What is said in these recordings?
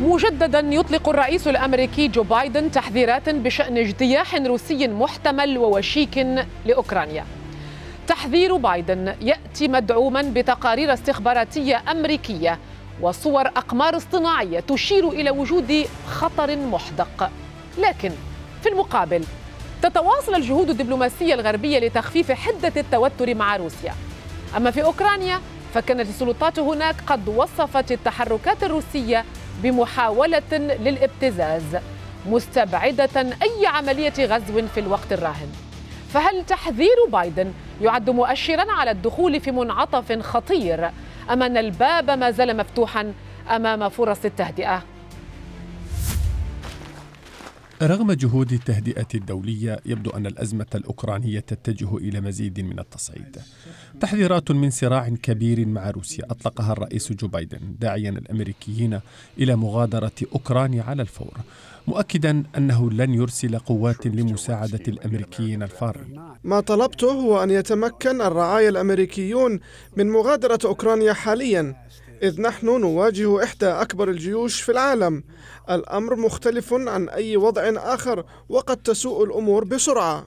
مجددا يطلق الرئيس الأمريكي جو بايدن تحذيرات بشأن اجتياح روسي محتمل ووشيك لأوكرانيا. تحذير بايدن يأتي مدعوما بتقارير استخباراتية أمريكية وصور أقمار اصطناعية تشير إلى وجود خطر محدق، لكن في المقابل تتواصل الجهود الدبلوماسية الغربية لتخفيف حدة التوتر مع روسيا. أما في أوكرانيا فكانت السلطات هناك قد وصفت التحركات الروسية بمحاولة للابتزاز، مستبعدة أي عملية غزو في الوقت الراهن. فهل تحذير بايدن يعد مؤشراً على الدخول في منعطف خطير، أم أن الباب ما زال مفتوحاً أمام فرص التهدئة؟ رغم جهود التهدئة الدولية يبدو أن الأزمة الأوكرانية تتجه إلى مزيد من التصعيد. تحذيرات من صراع كبير مع روسيا أطلقها الرئيس جو بايدن، داعيا الأمريكيين إلى مغادرة أوكرانيا على الفور، مؤكدا أنه لن يرسل قوات لمساعدة الأمريكيين الفارين. ما طلبته هو أن يتمكن الرعايا الأمريكيون من مغادرة أوكرانيا حاليا، إذ نحن نواجه إحدى أكبر الجيوش في العالم. الأمر مختلف عن أي وضع آخر، وقد تسوء الأمور بسرعة.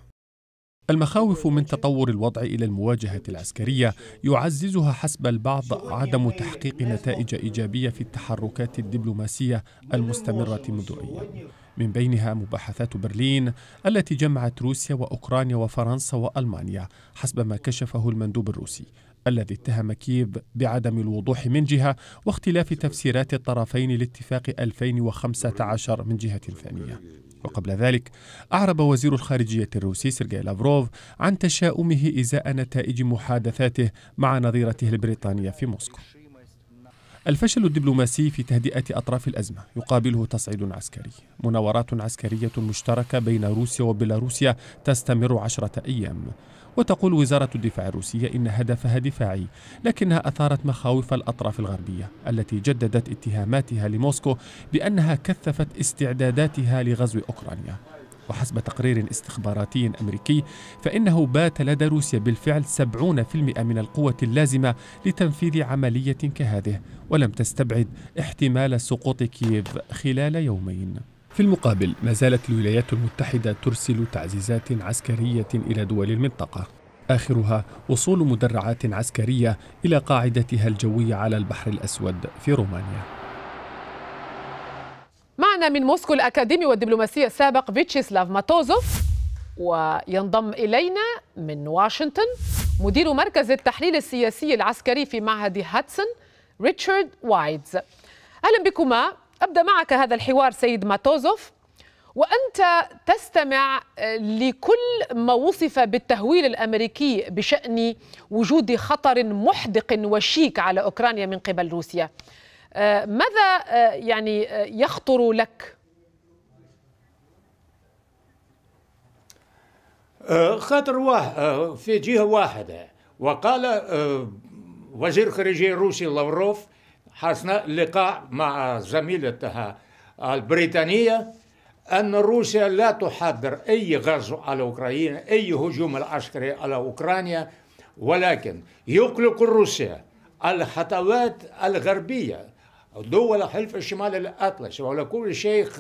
المخاوف من تطور الوضع إلى المواجهة العسكرية يعززها حسب البعض عدم تحقيق نتائج إيجابية في التحركات الدبلوماسية المستمرة منذ أيام، من بينها مباحثات برلين التي جمعت روسيا وأوكرانيا وفرنسا وألمانيا، حسب ما كشفه المندوب الروسي الذي اتهم كييف بعدم الوضوح من جهة واختلاف تفسيرات الطرفين لاتفاق 2015 من جهة ثانية. وقبل ذلك أعرب وزير الخارجية الروسي سيرجي لافروف عن تشاؤمه إزاء نتائج محادثاته مع نظيرته البريطانية في موسكو. الفشل الدبلوماسي في تهدئة أطراف الأزمة يقابله تصعيد عسكري. مناورات عسكرية مشتركة بين روسيا وبيلاروسيا تستمر 10 أيام، وتقول وزارة الدفاع الروسية إن هدفها دفاعي، لكنها أثارت مخاوف الأطراف الغربية التي جددت اتهاماتها لموسكو بأنها كثفت استعداداتها لغزو أوكرانيا. وحسب تقرير استخباراتي أمريكي فإنه بات لدى روسيا بالفعل 70% من القوة اللازمة لتنفيذ عملية كهذه، ولم تستبعد احتمال سقوط كييف خلال يومين. في المقابل ما زالت الولايات المتحدة ترسل تعزيزات عسكرية إلى دول المنطقة، آخرها وصول مدرعات عسكرية إلى قاعدتها الجوية على البحر الأسود في رومانيا. معنا من موسكو الأكاديمي والدبلوماسي السابق فياتشيسلاف ماتوزوف، وينضم إلينا من واشنطن مدير مركز التحليل السياسي العسكري في معهد هاتسون ريتشارد وايتز. أهلا بكما. أبدأ معك هذا الحوار سيد ماتوزوف وأنت تستمع لكل ما وصف بالتهويل الأمريكي بشأن وجود خطر محدق وشيك على أوكرانيا من قبل روسيا. ماذا يعني يخطر لك؟ خطر واحد في جهة واحدة، وقال وزير خارجية روسي لافروف حسن لقاء مع زميلتها البريطانية أن روسيا لا تحضر أي غزو على أوكرانيا، أي هجوم عسكري على أوكرانيا، ولكن يقلق روسيا الخطوات الغربية دول حلف الشمال الأطلسي ولكل شيخ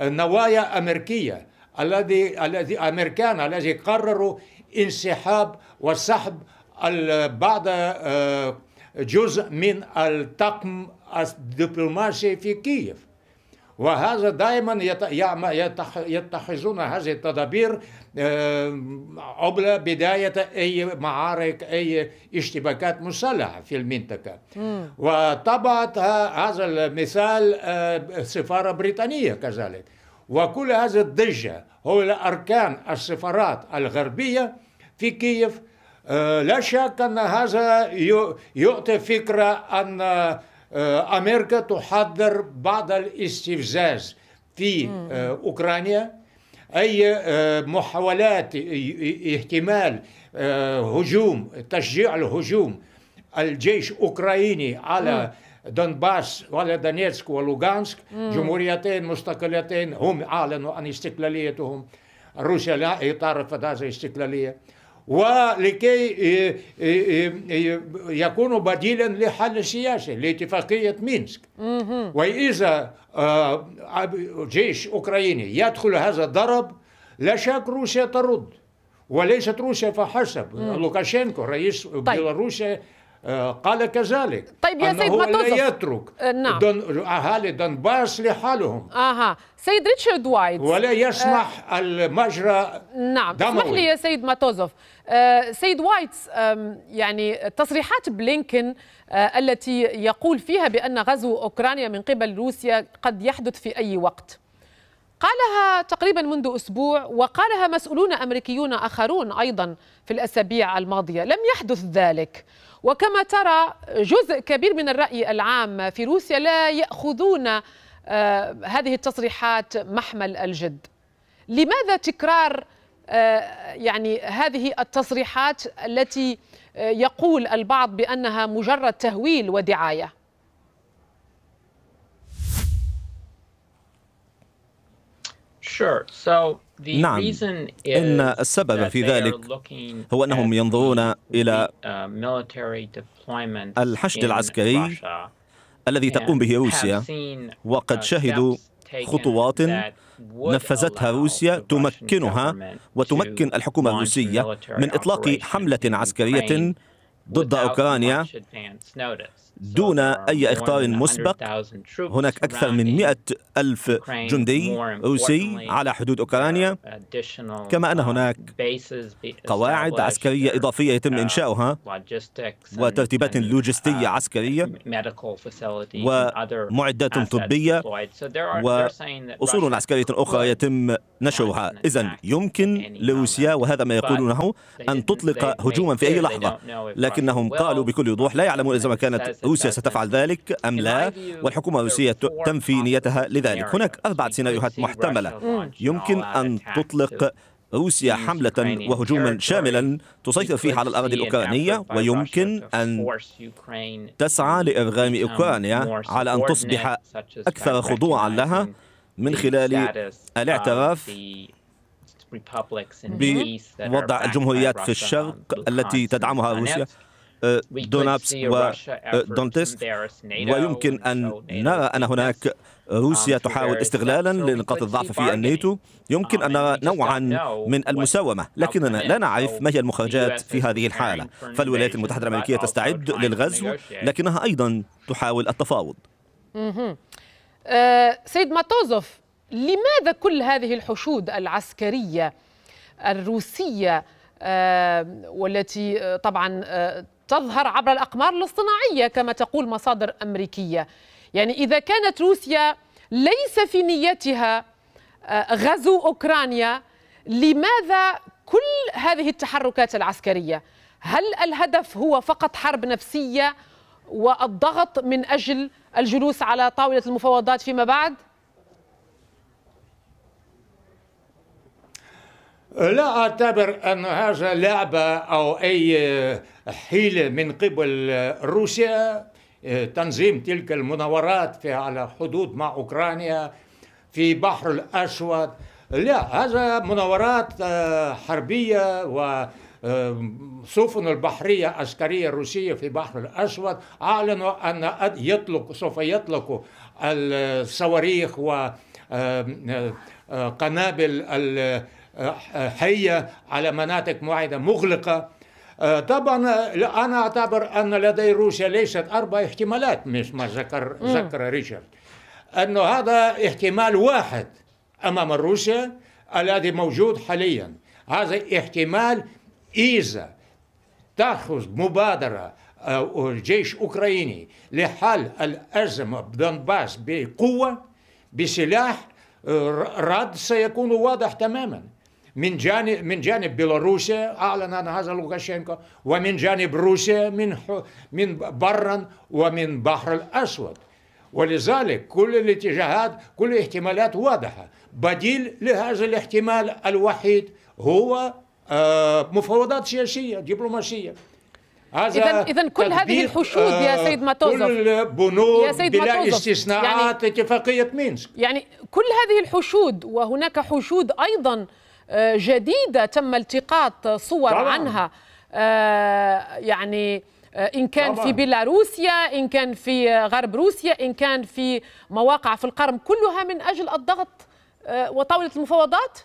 نوايا أمريكية الذي قرروا انسحاب وسحب بعض جزء من الطقم الدبلوماسي في كييف، وهذا دائما يتخذون هذه التدابير قبل بداية أي معارك أي اشتباكات مسلحة في المنطقة. وطبعا هذا المثال السفارة البريطانية كذلك، وكل هذه الضجة هو أركان السفارات الغربية في كييف. لا شك أن هذا يعطي فكرة أن أمريكا تحضر بعض الاستفزاز في أوكرانيا، أي محاولات احتمال هجوم تشجيع الهجوم الجيش الأوكراني على دونباس وعلى دونيتسك ولوغانسك، جمهوريتين مستقلتين هم أعلنوا عن استقلاليتهم، روسيا لا تعرف هذه الاستقلالية، ولكي يكون بديلا للحل السياسي لاتفاقية مينسك. وإذا جيش أوكراني يدخل هذا الضرب لا شك روسيا ترد، وليست روسيا فحسب. لوكاشينكو رئيس بيلاروسيا قال كذلك. طيب يا سيد ماتوزوف، لا يترك أهالي دونباس لحالهم. سيد ريتشارد وايتس ولا يسمح المجرى. اسمح لي يا سيد ماتوزوف، سيد وايتس يعني تصريحات بلينكن التي يقول فيها بأن غزو أوكرانيا من قبل روسيا قد يحدث في أي وقت، قالها تقريبا منذ أسبوع، وقالها مسؤولون أمريكيون آخرون أيضا في الأسابيع الماضية، لم يحدث ذلك. وكما ترى جزء كبير من الرأي العام في روسيا لا يأخذون هذه التصريحات محمل الجد. لماذا تكرار يعني هذه التصريحات التي يقول البعض بأنها مجرد تهويل ودعاية؟ نعم، إن السبب في ذلك هو أنهم ينظرون إلى الحشد العسكري الذي تقوم به روسيا، وقد شهدوا خطوات نفذتها روسيا تمكنها وتمكن الحكومة الروسية من إطلاق حملة عسكرية ضد أوكرانيا دون أي إخطار مسبق. هناك أكثر من 100,000 جندي روسي على حدود أوكرانيا، كما أن هناك قواعد عسكرية إضافية يتم إنشاؤها وترتيبات لوجستية عسكرية ومعدات طبية وأصول عسكرية أخرى يتم نشرها. إذن يمكن لروسيا، وهذا ما يقولونه، أن تطلق هجوما في أي لحظة، لكنهم قالوا بكل وضوح لا يعلمون إذا ما كانت روسيا ستفعل ذلك أم لا، والحكومة الروسية تنفي نيتها لذلك. هناك 4 سيناريوهات محتملة. يمكن أن تطلق روسيا حملة وهجوما شاملا تسيطر فيه على الأراضي الأوكرانية، ويمكن أن تسعى لإرغام أوكرانيا على أن تصبح أكثر خضوعا لها من خلال الاعتراف بوضع الجمهوريات في الشرق التي تدعمها روسيا، دونابس ودونتس. ويمكن أن نرى أن هناك روسيا تحاول استغلالا لنقاط الضعف في الناتو. يمكن أن نرى نوعا من المساومة، لكننا لا نعرف ما هي المخرجات في هذه الحالة. فالولايات المتحدة الأمريكية تستعد للغزو، لكنها أيضا تحاول التفاوض. سيد ماتوزوف، لماذا كل هذه الحشود العسكرية الروسية والتي طبعا تظهر عبر الأقمار الاصطناعية كما تقول مصادر أمريكية؟ يعني إذا كانت روسيا ليس في نيتها غزو أوكرانيا، لماذا كل هذه التحركات العسكرية؟ هل الهدف هو فقط حرب نفسية والضغط من أجل الجلوس على طاولة المفاوضات فيما بعد؟ لا أعتبر أن هذا لعبة أو أي حيلة من قبل روسيا. تنظيم تلك المناورات في على حدود مع أوكرانيا في بحر الأسود، لا، هذا مناورات حربية وسفن البحرية عسكرية الروسية في بحر الأسود. أعلنوا أن سوف يطلقوا الصواريخ وقنابل حية على مناطق معينة مغلقة. طبعا أنا أعتبر أن لدي روسيا ليست 4 احتمالات مثل ما ذكر ريتشارد، أنه هذا احتمال واحد أمام روسيا الذي موجود حاليا. هذا احتمال إذا تأخذ مبادرة الجيش الأوكراني لحل الأزمة بدونباس بقوة بسلاح، الرد سيكون واضح تماما من جانب بيلاروسيا. أعلن عن هذا لوكاشينكو، ومن جانب روسيا من برا ومن بحر الأسود. ولذلك كل الاتجاهات، كل الاحتمالات واضحة. بديل لهذا الاحتمال الوحيد هو مفاوضات سياسية دبلوماسية. إذا كل هذه الحشود يا سيد ماتوزوف، كل بنود بلا استثناءات اتفاقية مينسك. يعني كل هذه الحشود، وهناك حشود أيضا جديدة تم التقاط صور طبعا. عنها يعني إن كان طبعا. في بيلاروسيا، إن كان في غرب روسيا، إن كان في مواقع في القرم، كلها من أجل الضغط وطاولة المفاوضات؟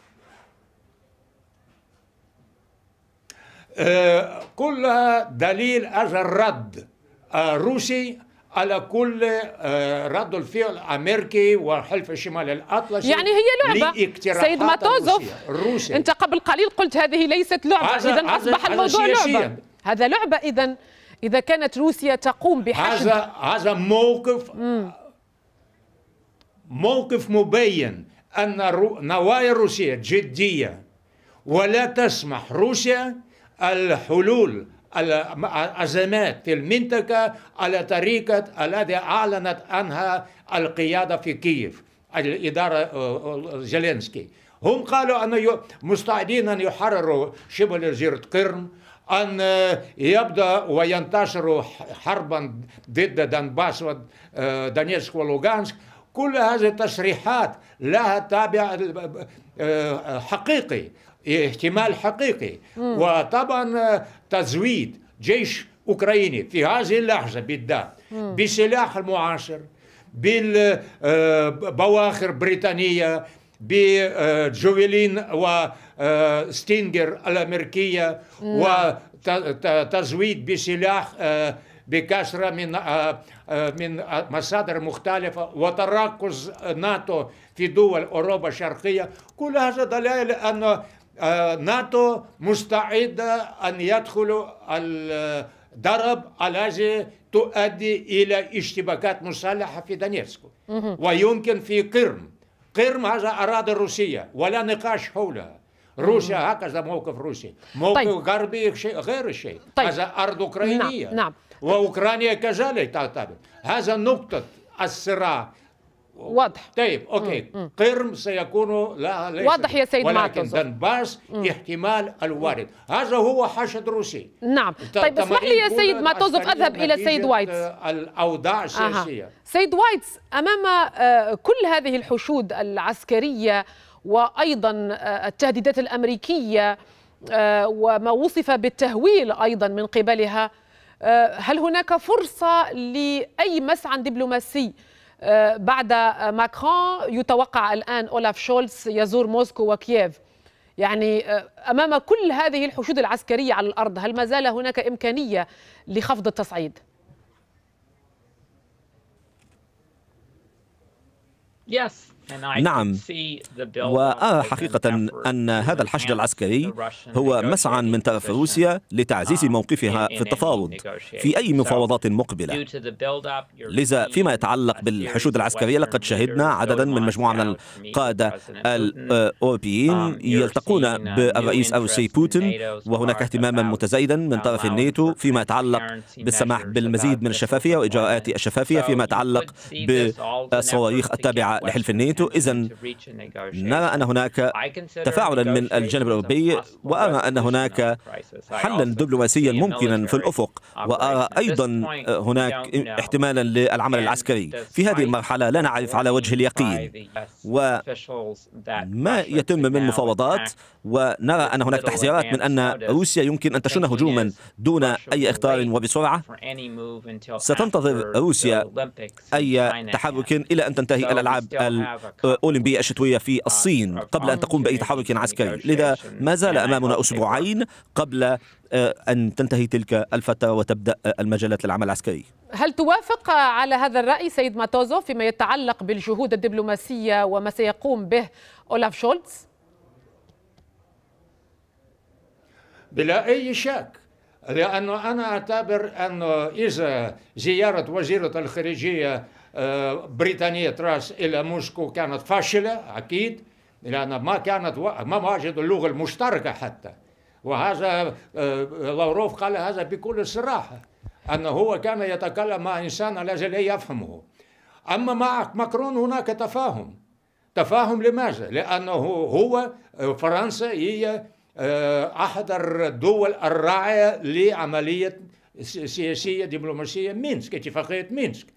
كلها دليل على الرد الروسي على كل رد الفعل الامريكي وحلف الشمال الاطلسي. يعني هي لعبه سيد ماتوزوف الروسي. انت قبل قليل قلت هذه ليست لعبه، اذا اصبح الموضوع لعبه. هذا لعبه اذا كانت روسيا تقوم بحشد هذا موقف مبين ان نوايا روسيا جديه ولا تسمح روسيا الحلول الأزمات في المنطقة على طريقة التي أعلنت عنها القيادة في كييف، الإدارة زيلينسكي. هم قالوا أن مستعدين أن يحرروا شبه جزيرة قرم، أن يبدأ وينتشر حربا ضد دنباس ودانيسك ولوغانسك. كل هذه التصريحات لها تابع حقيقي، احتمال حقيقي. وطبعا تزويد جيش أوكراني في هذه اللحظة بالذات بسلاح المعاصر، بالبواخر بريطانية، بجوفيلين وستينجر الأمريكية، وتزويد بسلاح بكثرة من مصادر مختلفة، وتراكز ناتو في دول أوروبا الشرقية. كل هذا دليل أن ناتو مستعدة أن يدخل الضرب الذي تؤدي إلى اشتباكات مسلحة في دانيسك ويمكن في قرم. قرم هذا أراضي روسية ولا نقاش حولها. روسيا هكذا موقف روسي، موقف غربي غير شيء. هذا أرض أوكرانية. نعم. وأوكرانيا كذلك تعتبر. هذا نقطة الصراع. واضح. طيب اوكي. قرم سيكون لها ليس واضح يا سيد ماتوزوف، ولكن دنباس احتمال الوارد. هذا هو حشد روسي. نعم. طيب اسمح لي يا سيد ماتوزوف اذهب الى سيد وايتس. الاوضاع السياسيه. سيد وايتس، امام كل هذه الحشود العسكريه وايضا التهديدات الامريكيه وما وصف بالتهويل ايضا من قبلها، هل هناك فرصه لاي مسعى دبلوماسي بعد ماكرون؟ يتوقع الآن أولاف شولتز يزور موسكو وكييف. يعني أمام كل هذه الحشود العسكرية على الأرض، هل ما زال هناك إمكانية لخفض التصعيد؟ نعم، وأرى حقيقة أن هذا الحشد العسكري هو مسعى من طرف روسيا لتعزيز موقفها في التفاوض في أي مفاوضات مقبلة. لذا فيما يتعلق بالحشود العسكرية، لقد شهدنا عددا من مجموعة من القادة الأوروبيين يلتقون بالرئيس الروسي بوتين، وهناك اهتماما متزايدا من طرف الناتو فيما يتعلق بالسماح بالمزيد من الشفافية وإجراءات الشفافية فيما يتعلق بالصواريخ التابعة لحلف الناتو. إذا نرى أن هناك تفاعلا من الجانب الأوروبي، وأرى أن هناك حلا دبلوماسيا ممكنا في الأفق، وأرى أيضا هناك احتمالا للعمل العسكري في هذه المرحلة. لا نعرف على وجه اليقين وما يتم من مفاوضات، ونرى أن هناك تحذيرات من أن روسيا يمكن أن تشن هجوما دون أي إخطار وبسرعة. ستنتظر روسيا أي تحرك إلى أن تنتهي الألعاب الأولمبية الشتوية في الصين قبل أن تقوم بأي تحرك عسكري. لذا ما زال أمامنا أسبوعين قبل أن تنتهي تلك الفترة وتبدأ المجالات للعمل العسكري. هل توافق على هذا الرأي سيد ماتوزوف فيما يتعلق بالجهود الدبلوماسية وما سيقوم به أولاف شولتز؟ بلا أي شك، لأنه أنا أعتبر أنه إذا زيارة وزيرة الخارجية بريطانية تراس إلى موسكو كانت فاشلة أكيد، لأن ما وجدوا اللغة المشتركة حتى. وهذا لافروف قال هذا بكل صراحة، أنه هو كان يتكلم مع إنسان الذي لا يفهمه. أما مع ماكرون هناك تفاهم. تفاهم لماذا؟ لأنه هو فرنسا هي أحد الدول الراعية لعملية سياسية دبلوماسية مينسك، اتفاقية مينسك،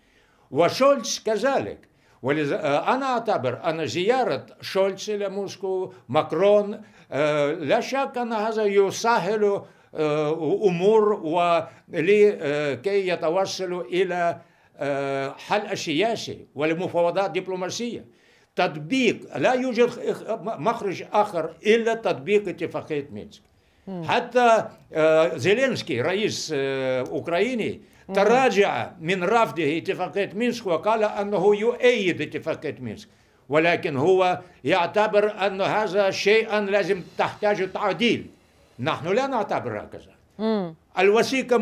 وشولتز كذلك. ولذا أنا أعتبر أن زيارة شولتز إلى موسكو ماكرون لا شك أن هذا يسهل أمور ولكي يتوصلوا إلى حل سياسي ولمفاوضات دبلوماسية. تطبيق لا يوجد مخرج آخر إلا تطبيق اتفاقية مينسك. حتى زيلينسكي رئيس أوكراني تراجع من رفضه اتفاقية مينسك وقال أنه يؤيد اتفاقية مينسك، ولكن هو يعتبر أن هذا شيئا لازم تحتاج تعديل. نحن لا نعتبر هكذا. الوثيقة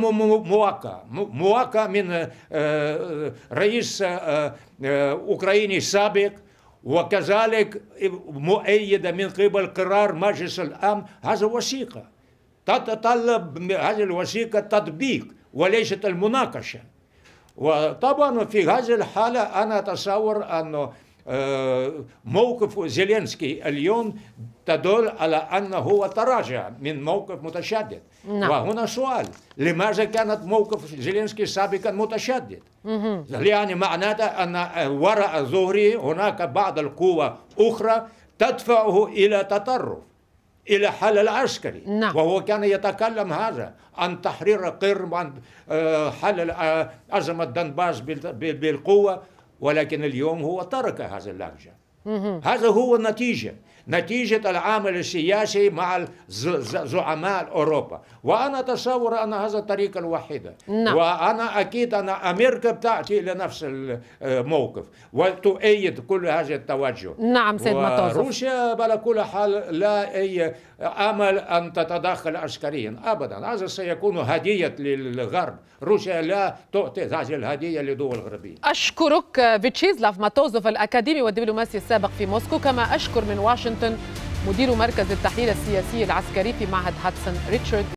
موقعة من رئيس أوكراني سابق، وكذلك مؤيدة من قبل قرار مجلس الأمن. هذا وثيقة تتطلب، هذه الوثيقة تطبيق وليست المناقشة. وطبعا في هذه الحالة أنا أتصور أن موقف زيلينسكي اليوم تدل على أنه هو تراجع من موقف متشدد. وهنا سؤال، لماذا كانت موقف زيلينسكي سابقا متشدد؟ يعني معناته أن وراء ظهره هناك بعض القوى أخرى تدفعه إلى تطرف، إلى حل عسكري. وهو كان يتكلم هذا عن تحرير قرم، عن حل أزمة دنباس بالقوة، ولكن اليوم هو ترك هذا اللهجة. هذا هو نتيجة العمل السياسي مع زعماء أوروبا، وأنا أتصور أن هذا الطريقة الوحيدة. وأنا أكيد أن أمريكا بتأتي إلى نفس الموقف وتؤيد كل هذا التوجه. سيد مطوزف، روسيا على كل حال لا أي أمل أن تتدخل عسكريا أبدا، هذا سيكون هدية للغرب. روسيا لا تعطي هذه الهدية لدول غربية. أشكرك فياتشيسلاف ماتوزوف الأكاديمي والدبلوماسي السابق في موسكو، كما أشكر من واشنطن مدير مركز التحليل السياسي العسكري في معهد هادسون ريتشارد